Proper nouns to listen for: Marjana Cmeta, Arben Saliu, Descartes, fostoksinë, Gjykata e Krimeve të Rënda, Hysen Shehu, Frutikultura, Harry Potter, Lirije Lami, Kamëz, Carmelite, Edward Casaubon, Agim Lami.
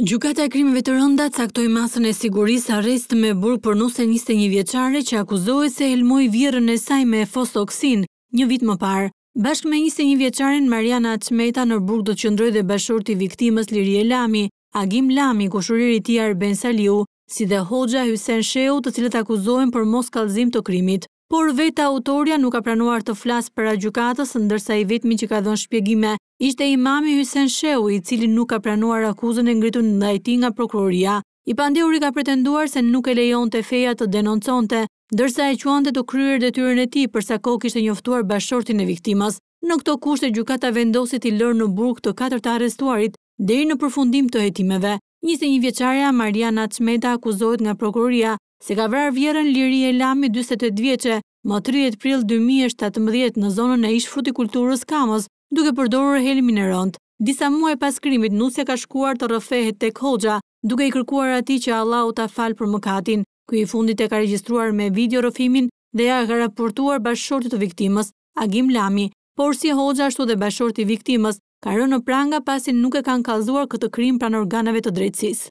Gjykata e krimeve të rënda caktoi masën e sigurisë arrest me burg për nusen 21 vjeçare që akuzohet se helmoi vjerrën e saj me fostoksin një vit më parë. Bashkë me 21 vjeçaren Marjana Cmeta në burg do të qëndrojë dhe bashorti i viktimës Lirije Lami, Agim Lami, kushëriri i tij Arben Saliu, si dhe hoxha Hysen Shehu, të cilët akuzohen për moskallëzim të krimit. Por vetë autoria nuk ka pranuar të flasë para gjykatës, ndërsa i vetmi që ka dhënë shpjegime ishte imami Hysen Shehu, i cili nuk ka pranuar akuzën e ngritur ndaj tij nga prokuroria. I pandehuri ka pretenduar se nuk e lejonte feja të denonconte, ndërsa e quante të kryer detyrën e tij përsa kohë kishte njoftuar bashortin e viktimës. Në këto kushte gjykata vendosi t'i lërë në burg të katërt të arrestuarit deri në përfundim të hetimeve. 21 vjeçaria Marjana Cmeta akuzohet nga prokuroria se ka vrarë vjerrën Lirije Lami 48 vjeçë më 30 prill 2017 në zonën e ish frutikulturës Kamëz, duke përdorur helmin e rënd. Disa muaj pas krimit, nusja ka shkuar të rrëfehet tek hoxha, duke i kërkuar atij që Allahu ta fal për mëkatin. Ky i fundit e ka regjistruar me video rrëfimin dhe ja ka raportuar bashortit të viktimës, Agim Lami, por si hoxha ashtu dhe bashorti i viktimës ka rënë në pranga pasi nuk e kanë kallëzuar këtë krim pranë organeve të drejtësisë.